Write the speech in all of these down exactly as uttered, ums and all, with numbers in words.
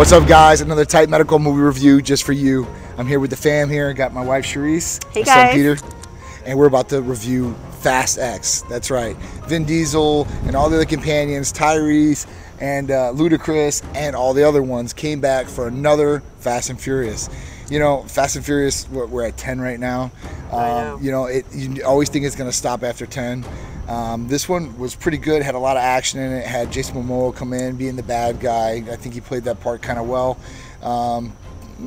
What's up, guys? Another Tight Medical movie review just for you. I'm here with the fam here. I got my wife, Sharisse. Hey, my guys. Son, Peter. And we're about to review Fast X. That's right. Vin Diesel and all the other companions, Tyrese and uh, Ludacris and all the other ones came back for another Fast and Furious. You know, Fast and Furious, we're at ten right now. Um, I know. You know, it, you always think it's going to stop after ten. Um, this one was pretty good, had a lot of action in it, had Jason Momoa come in, being the bad guy. I think he played that part kind of well. Um,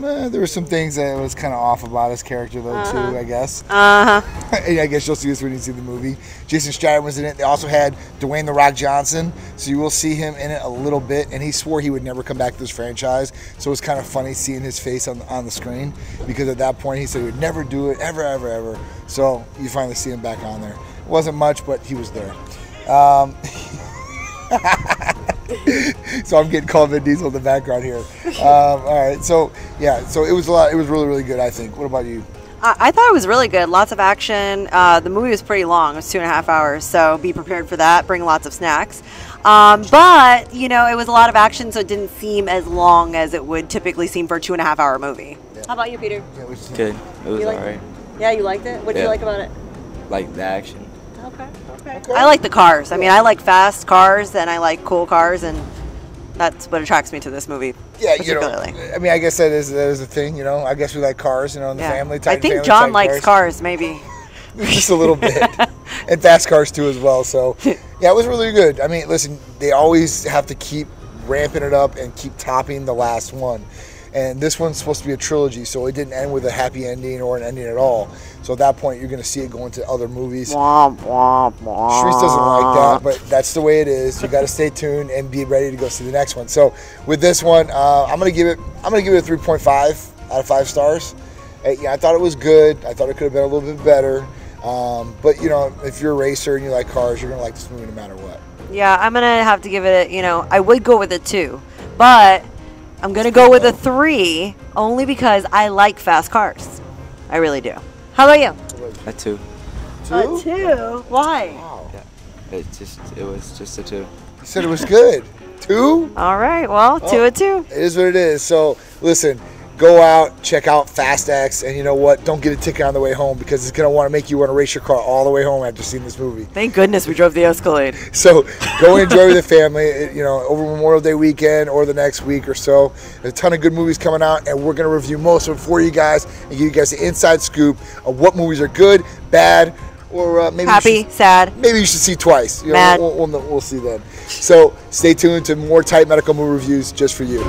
eh, there were some things that was kind of off about his character, though, uh-huh. too, I guess. Uh-huh. I guess you'll see this when you see the movie. Jason Statham was in it. They also had Dwayne "The Rock" Johnson, so you will see him in it a little bit, and he swore he would never come back to this franchise, so it was kind of funny seeing his face on, on the screen, because at that point he said he would never do it, ever, ever, ever. So you finally see him back on there. Wasn't much, but he was there. Um, so I'm getting called Vin Diesel in the background here. Um, all right, so yeah, so it was a lot. It was really, really good, I think. What about you? I, I thought it was really good. Lots of action. Uh, the movie was pretty long. It was two and a half hours, so be prepared for that. Bring lots of snacks. Um, but you know, it was a lot of action, so it didn't seem as long as it would typically seem for a two and a half hour movie. Yeah. How about you, Peter? Yeah, it was good. It was all right. Yeah, you liked it. What did yeah. you like about it? Like the action. Okay, okay. I like the cars. I mean, I like fast cars and I like cool cars, and that's what attracts me to this movie. Yeah, you know, I mean, I guess that is that is the thing, you know. I guess we like cars, you know, in the yeah. family. I think John likes cars, cars maybe. Just a little bit. And fast cars too as well. So yeah, it was really good. I mean, listen, they always have to keep ramping it up and keep topping the last one. And this one's supposed to be a trilogy, so it didn't end with a happy ending or an ending at all. So at that point, you're going to see it go into other movies. Womp, womp, womp. Sharisse doesn't like that, but that's the way it is. You got to stay tuned and be ready to go see the next one. So with this one, uh, I'm going to give it. I'm going to give it a three point five out of five stars. I, yeah, I thought it was good. I thought it could have been a little bit better. Um, but you know, if you're a racer and you like cars, you're going to like this movie no matter what. Yeah, I'm going to have to give it. A, you know, I would go with a two, but I'm going to go with a three only because I like fast cars. I really do. How about you? A two. Two? A two? Why? Wow. Yeah. It, just, it was just a two. You said it was good. Two? All right. Well, two oh, a two. It is what it is. So, listen, go out, check out Fast X, and you know what? Don't get a ticket on the way home because it's going to want to make you want to race your car all the way home after seeing this movie. Thank goodness we drove the Escalade. So go enjoy with the family, you know, over Memorial Day weekend or the next week or so. There's a ton of good movies coming out, and we're going to review most of them for you guys and give you guys the inside scoop of what movies are good, bad, or uh, maybe happy, you should, sad. Maybe you should see twice. You know, mad. We'll, we'll, we'll see then. So stay tuned to more Tight Medical movie reviews just for you.